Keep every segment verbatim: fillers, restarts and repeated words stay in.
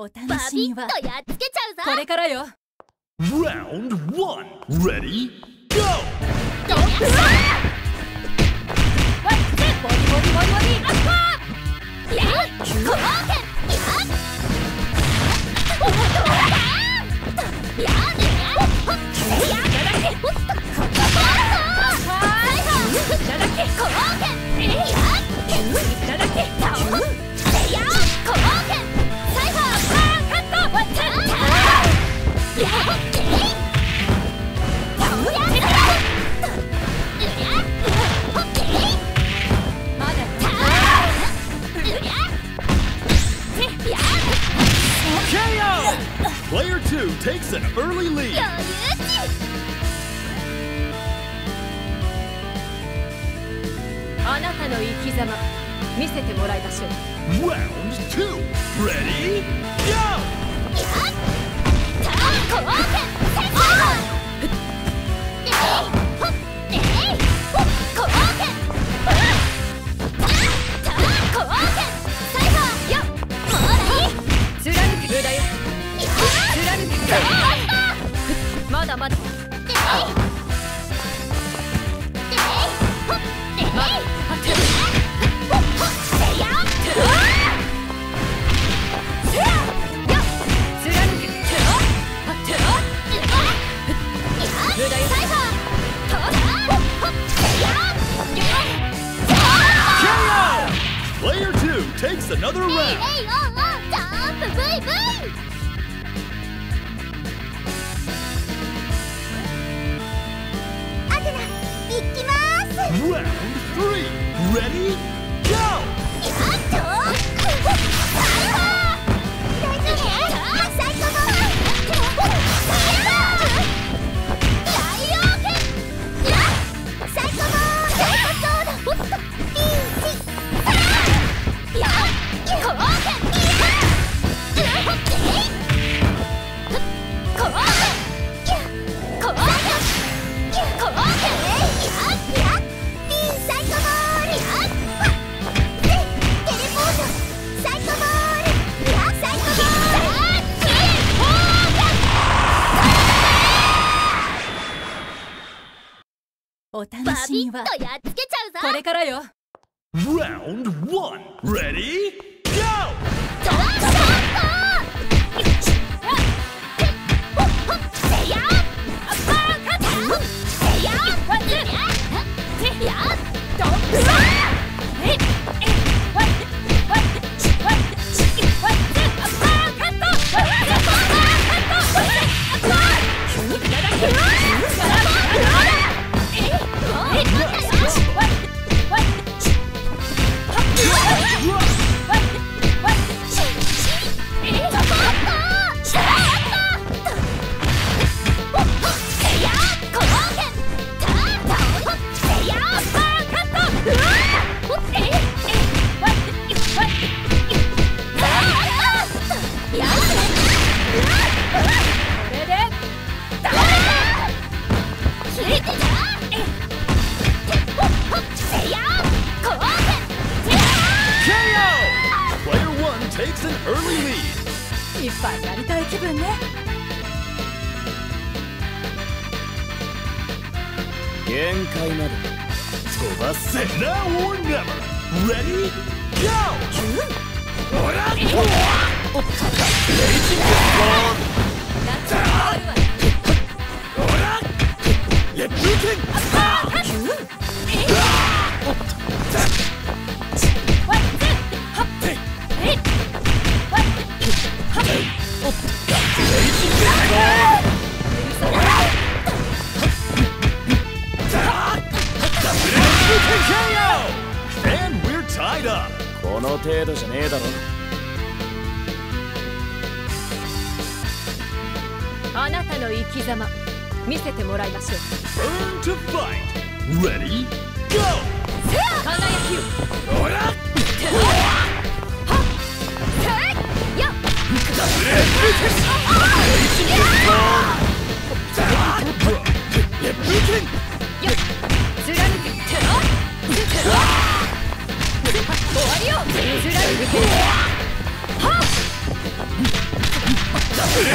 お楽しみはバビッとやっつけちゃうぞ。これからよ。Round one, ready, go. どやっわっせボリボリボリボリラッパー。レッツゴーケン。やっ。 Player two takes an early lead. Round two, ready, go! Player two takes another round. Round three, ready, go! Round one, ready, go! Now or never. Ready? Go! And we're tied up. Burn to fight. Ready? Go! What are you doing? K O!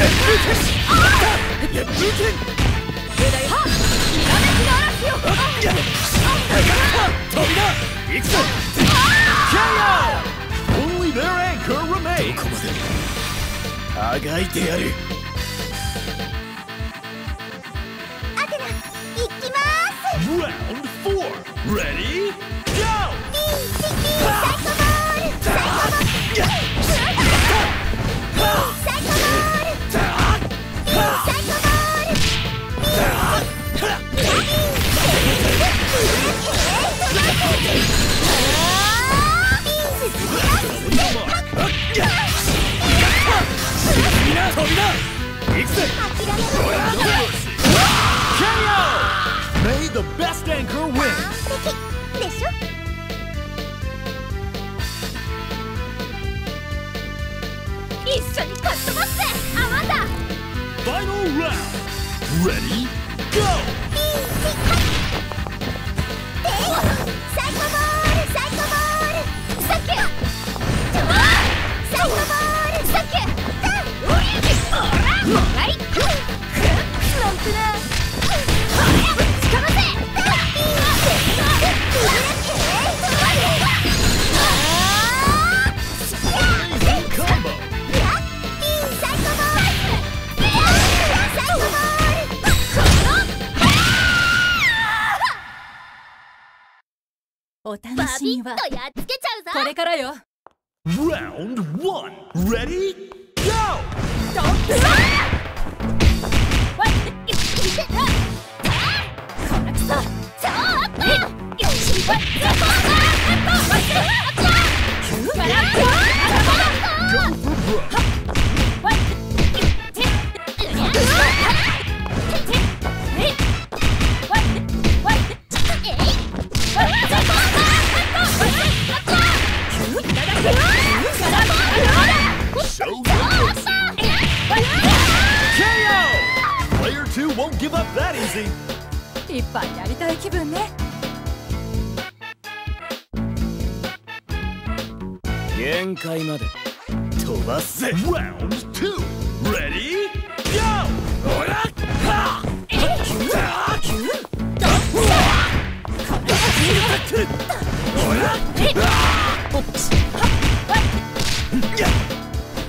Only their anchor remains! Round four! Ready? Go! K O! May the best anchor win! Final round! Ready? Go! Psycho Ball! Psycho Ball! Sucker! Psycho Ball! Sucker! Right? Round one, ready? Go! Won't give up that easy. Round two. Ready? Go!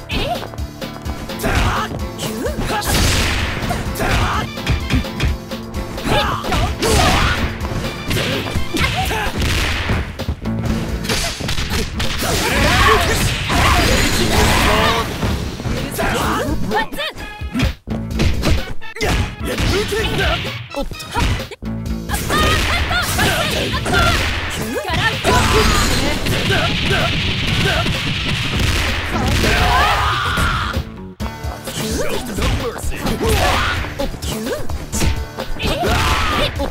K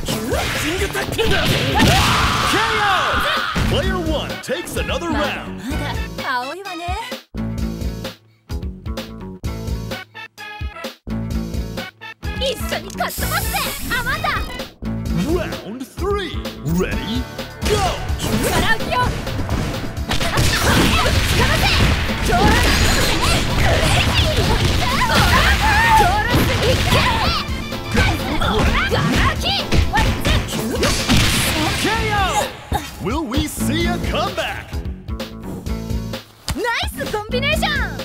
O! Player one takes another round. Round three. Ready? Go! K O! Will we see a comeback? Nice combination!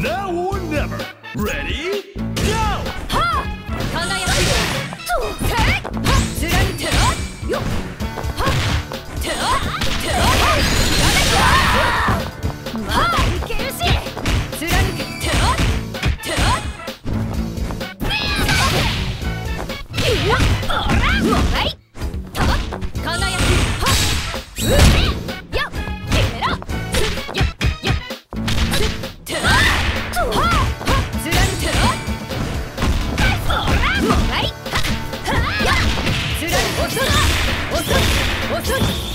Now or never. Ready? Go! What's up?